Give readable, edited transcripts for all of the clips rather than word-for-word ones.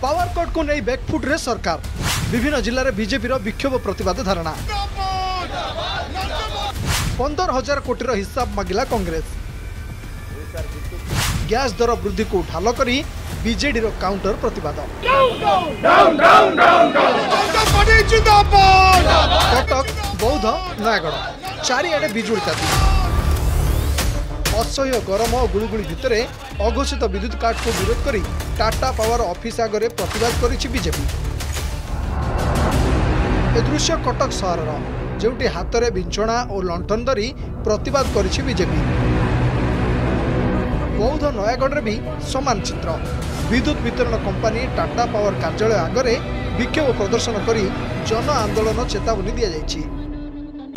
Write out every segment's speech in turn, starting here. Power cut को नहीं back foot रे सरकार विभिन्न जिले बीजेपी विक्षोभ प्रतिवाद धारणा 15,000 कोटी हिसाब मांगला कांग्रेस। गैस दर वृद्धि को ढाल कर बीजेडी काउंटर प्रतिवाद। कटक बौद्ध नयागढ़ चारिआडे बिजुली ताती असह्य गरम और गुलुगुली भितर अघोषित विद्युत काट को विरोध करी टाटा पावर ऑफिस आगे प्रतिवाद करिछि बीजेपी। ए दृश्य कटक सहर जोटी हाथ में विंचणा और लंठन धरी प्रतिवाद करिछि बीजेपी। बौद्ध नयागढ़ भी समान चित्र। विद्युत वितरण कंपानी टाटा पावर कार्यालय आगे विक्षोभ प्रदर्शन करी जन आंदोलन चेतावनी दि जायछि।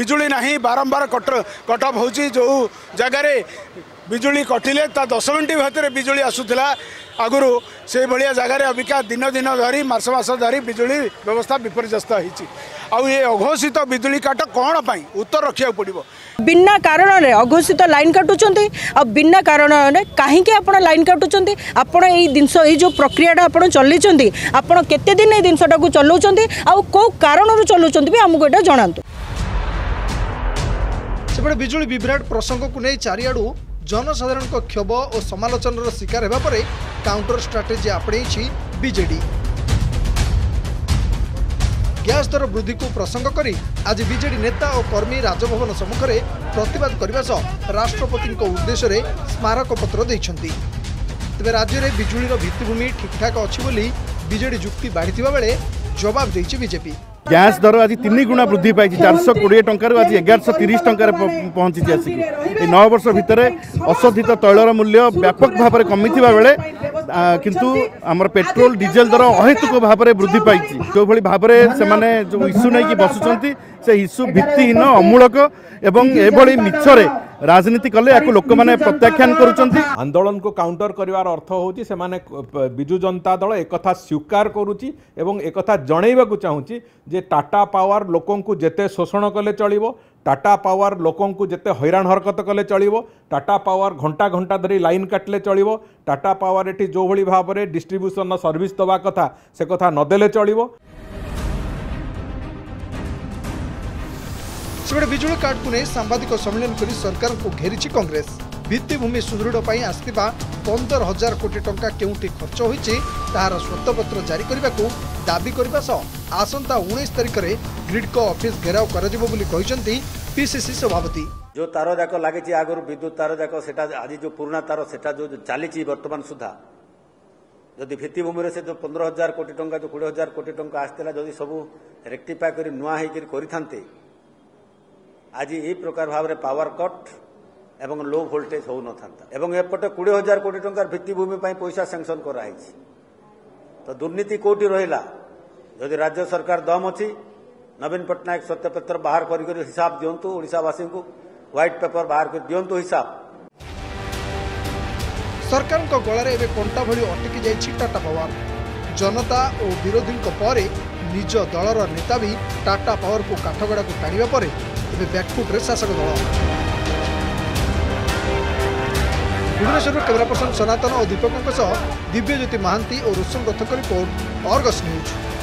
बिजुली नहीं बारंबार कटअफ हो जो जगार बिजुली कटिले ता 10 मिनट भर में बिजुली आसूला आगुरी से भाया जगार अबिका दिन दिन धरी मस धरी बिजुली व्यवस्था विपर्यस्त होती। ये अघोषित बिजुली काट कौन पाई उत्तर रखा पड़ो। बिना कारण अघोषित लाइन काटुंट बिना कारण कहीं आप लाइन काटुंट आपड़ ये जिनस यो प्रक्रिया आप चल केते दिन ये जिनसटा को चलाऊँ आो कारण चलाऊँ भी आमको यहाँ जनातु। सेपटे बिजुली विभ्राट प्रसंग को नहीं चारिआडू जनसाधारण क्षोभ और समालोचनार शिकार होगा पर काउंटर स्ट्राटेजी आपणेछि बीजेडी। गैस दर वृद्धि को प्रसंग करी आज बीजेडी नेता और कर्मी राजभवन सम्मुखें प्रतिवाद करने सह राष्ट्रपति उद्देश्य स्मारक पत्र देइछन्ति। तेबे राज्य में बिजुलीर भित्तिभूमि ठीक ठाक अछि बोली बीजेडी युक्ति बाढ़िथिबा बेले जवाब देइछि बीजेपी। गैस दर आज 3 गुणा वृद्धि पाई 420 टकर आज 1130 टकर पहुंची आसिक 9 वर्ष भितर अशोधित तैलर मूल्य व्यापक भाव में कमी बेले किंतु आमर पेट्रोल डीजेल दर अहेतुक भाव में वृद्धि पाई। जो भाई भाव में से जो इस्यू नहीं बसुंच से इस्यू भित्तिहीन अमूलक एवं एभली मिछरे राजनीति कले लोक मैंने प्रत्याख्यान करुँच। आंदोलन को काउंटर करार अर्थ होची सेमाने बिजु जनता दल एक कथा स्वीकार करुची एवं एक कथा जणैबाकू चाहूँगी जे टाटा पावर लोकंकु जेते शोषण कले चलिबो, टाटा पावर लोकंकु जेते हैरान हरकत कले चलिबो, टाटा पावर घंटा घंटा धरी लाइन काटले चलिबो, टाटा पावर एटी जो भली भाव में डिस्ट्रीब्यूशन सर्विस दवा कथा से कथा नदेले चलिबो। सेपटे बिजुली काट को नहीं सांबादिक सम्मेलन कर सरकार को घेरी कांग्रेस। भित्तिभूमि सुदृढ़ आसवा 15,000 कोटी टंका केउटी खर्च होती तार श्वेतपत्र जारी करने को दाबी करने सह आसंता 19 तारिख में ग्रिडको ऑफिस घेराव कर पीसीसी सभापति। जो तार जाक लगी आगर विद्युत तार जाक आज जो पुराना तार से चली बर्तमान सुधा जदि भित्तिभूमि से जो 15,000 कोटी टंका जो 20,000 कोटी टंका आसाला जदि सब रेक्टिफाई कर नुआ होते आज ये प्रकार भाव में पावर कट एवं लो वोल्टेज हो न था एवं एपटे 20,000 कोटी टंका भित्तिभूमि पैसा सैंक्शन कराई तो दुर्नीति कौटी रहा। यदि राज्य सरकार दम अच्छी नवीन पट्टनायक श्वेतपत्र बाहर कर हिसाब दिंतु ओडिशावासी को व्हाइट पेपर बाहर कर दिंतु हिसाब। सरकार गलारे एवं कंटा भली अटकी जाइछि टाटा पावर। जनता और विरोधी पर निज दलर नेता भी टाटा पावर को काठगड़ा को टाणिबा पर बैकफुट शासक दल। भुवनेश्वर कैमरा पर्सन सनातन और दीपकों सह दिव्यज्योति महांती और रोशन रथक रिपोर्ट आर्गस न्यूज।